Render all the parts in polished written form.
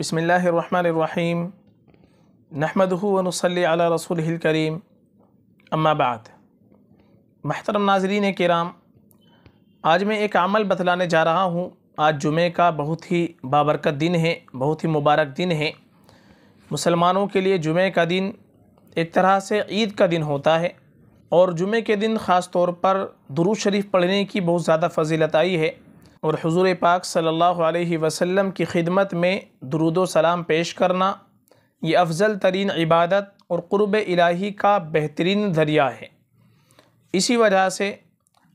बिस्मिल्लाहिर्रहमानिर्रहीम नहमदुहु व नुसल्ली अला रसूलिहिल करीम अम्मा बाद। महतरम नाज़रीन किराम, आज मैं एक अमल बतलाने जा रहा हूँ। आज जुमे का बहुत ही बाबरकत दिन है, बहुत ही मुबारक दिन है। मुसलमानों के लिए जुमे का दिन एक तरह से ईद का दिन होता है और जुमे के दिन ख़ास तौर पर दुरूद शरीफ पढ़ने की बहुत ज़्यादा फजीलत आई है और हुज़ूर पाक सल्लल्लाहु अलैहि वसल्लम की खिदमत में दुरूद व सलाम पेश करना ये अफ़ज़ल तरीन इबादत और क़ुर्ब इलाही का बेहतरीन ज़रिया है। इसी वजह से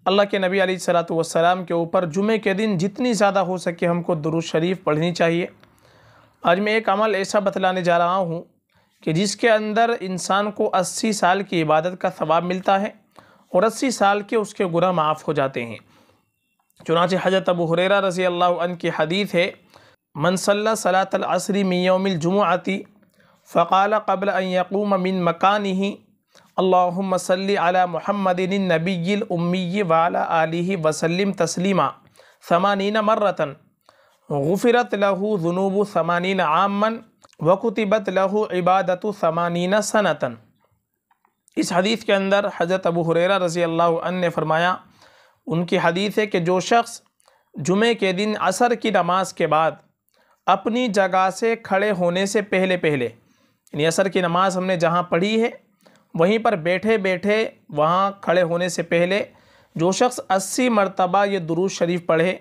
अल्लाह के नबी अलैहिस्सलातु वस्सलाम के ऊपर जुमे के दिन जितनी ज़्यादा हो सके हमको दुरूद शरीफ पढ़नी चाहिए। आज मैं एक अमल ऐसा बतलाने जा रहा हूँ कि जिसके अंदर इंसान को 80 साल की इबादत का सवाब मिलता है और 80 साल के उसके गुनाह माफ़ हो जाते हैं। चुनांचे हज़रत अबू हुरैरा रज़ी अल्लाहु अन्हु की हदीस है, मन सल्ला सलातल अस्री मिन यौमिल जुमुअती फ़क़ाल क़ब्ल अन यक़ूम मिन मकानिही अल्लाहुम्मा सल्लि अला मुहम्मदिन नबिय्यिल उम्मी व अला आलिहि वसल्लिम तस्लीमा 80 मर्रतन गुफ़िरत लहू ज़ुनूबु 80 आमन व कुतिबत लहू इबादतु 80 सनतन। इस हदीस के अंदर हज़रत अबू हुरैरा रज़ी अल्लाहु अन्हु ने फरमाया, उनकी हदीस है कि जो शख्स जुमे के दिन असर की नमाज के बाद अपनी जगह से खड़े होने से पहले यानी असर की नमाज हमने जहाँ पढ़ी है वहीं पर बैठे वहाँ खड़े होने से पहले जो शख्स 80 मरतबा ये दुरूद शरीफ पढ़े,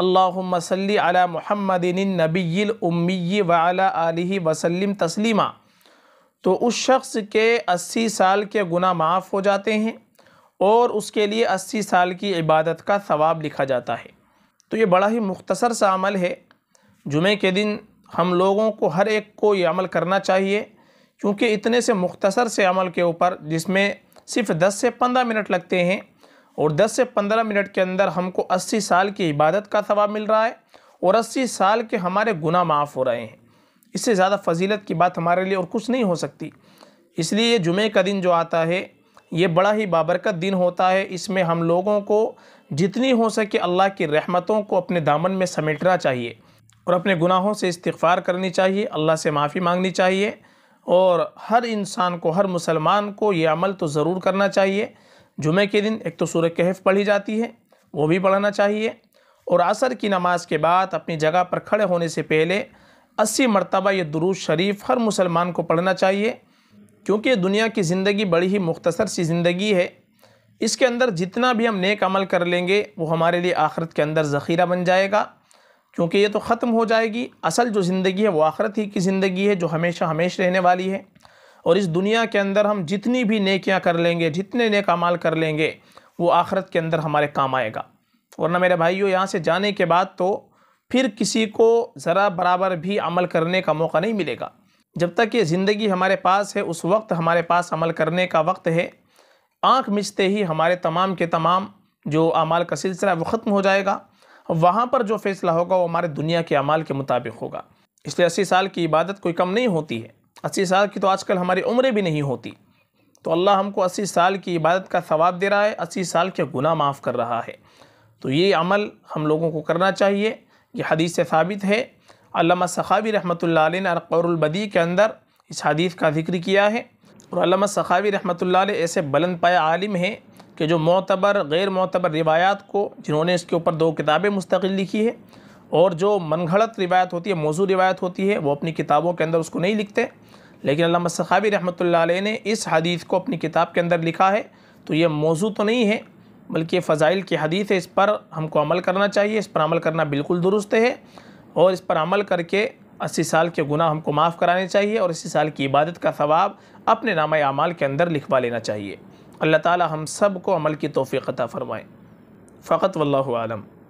अल्लाहुम्मा सल्लि अला मुहम्मदिन नबिय्यिल उम्मी व अला आलिहि वसल्लिम तस्लीमा, तो उस शख्स के 80 साल के गुनाह माफ़ हो जाते हैं और उसके लिए 80 साल की इबादत का सवाब लिखा जाता है। तो ये बड़ा ही मुख्तसर सा अमल है। जुमे के दिन हम लोगों को हर एक को ये अमल करना चाहिए क्योंकि इतने से मुख्तसर से अमल के ऊपर जिसमें सिर्फ 10 से 15 मिनट लगते हैं और 10 से 15 मिनट के अंदर हमको 80 साल की इबादत का सवाब मिल रहा है और 80 साल के हमारे गुनाह माफ़ हो रहे हैं। इससे ज़्यादा फजीलत की बात हमारे लिए और कुछ नहीं हो सकती। इसलिए जुमे का दिन जो आता है ये बड़ा ही बाबरकत दिन होता है। इसमें हम लोगों को जितनी हो सके अल्लाह की रहमतों को अपने दामन में समेटना चाहिए और अपने गुनाहों से इस्तिग़फ़ार करनी चाहिए, अल्लाह से माफ़ी मांगनी चाहिए और हर इंसान को, हर मुसलमान को ये अमल तो ज़रूर करना चाहिए। जुमे के दिन एक तो सूरह कहफ़ पढ़ी जाती है, वो भी पढ़ना चाहिए और असर की नमाज़ के बाद अपनी जगह पर खड़े होने से पहले 80 मरतबा ये दुरूद शरीफ हर मुसलमान को पढ़ना चाहिए क्योंकि दुनिया की ज़िंदगी बड़ी ही मुख्तसर सी ज़िंदगी है। इसके अंदर जितना भी हम नेक अमल कर लेंगे वो हमारे लिए आखरत के अंदर ज़ख़ीरा बन जाएगा क्योंकि ये तो ख़त्म हो जाएगी। असल जो ज़िंदगी है वो आखरत ही की ज़िंदगी है जो हमेशा हमेशा रहने वाली है और इस दुनिया के अंदर हम जितनी भी नेकियां कर लेंगे, जितने नेक अमाल कर लेंगे वो आखरत के अंदर हमारे काम आएगा। वरना मेरे भाइयों, यहाँ से जाने के बाद तो फिर किसी को ज़रा बराबर भी अमल करने का मौका नहीं मिलेगा। जब तक ये ज़िंदगी हमारे पास है उस वक्त हमारे पास अमल करने का वक्त है। आँख मिचते ही हमारे तमाम के तमाम जो अमाल का सिलसिला वो ख़त्म हो जाएगा। वहाँ पर जो फ़ैसला होगा वो हमारे दुनिया के अमाल के मुताबिक होगा। इसलिए 80 साल की इबादत कोई कम नहीं होती है। 80 साल की तो आजकल हमारी उम्रें भी नहीं होती। तो अल्लाह हमको 80 साल की इबादत का सवाब दे रहा है, 80 साल के गुनाह माफ़ कर रहा है। तो ये अमल हम लोगों को करना चाहिए। ये हदीस से साबित है। अल्लामा सखावी रहमतुल्लाह अलैह ने अल-क़ौल अल-बदी के अंदर इस हदीस का जिक्र किया है और अल्लामा सखावी रहमतुल्लाह अलैह ऐसे बुलंद पाया आलिम हैं कि जो मोतबर गैर मोतबर रिवायात को, जिन्होंने इसके ऊपर 2 किताबें मुस्तकिल लिखी है और जो मनगढ़ंत रिवायत होती है, मौजू रिवायत होती है, वो अपनी किताबों के अंदर उसको नहीं लिखते। लेकिन अल्लामा सखावी रहमतुल्लाह अलैह ने इस हदीस को अपनी किताब के अंदर लिखा है। तो ये मौजू तो नहीं है बल्कि फ़ज़ाइल की हदीस है। इस पर हमको अमल करना चाहिए, इस पर अमल करना बिल्कुल दुरुस्त है और इस पर अमल करके 80 साल के गुनाह हमको माफ़ कराने चाहिए और 80 साल की इबादत का सवाब अपने नामा अमाल के अंदर लिखवा लेना चाहिए। अल्लाह ताला हम सब को अमल की तौफ़ीक़ अता फ़रमाए। फ़क़त वल्लाहु आलम।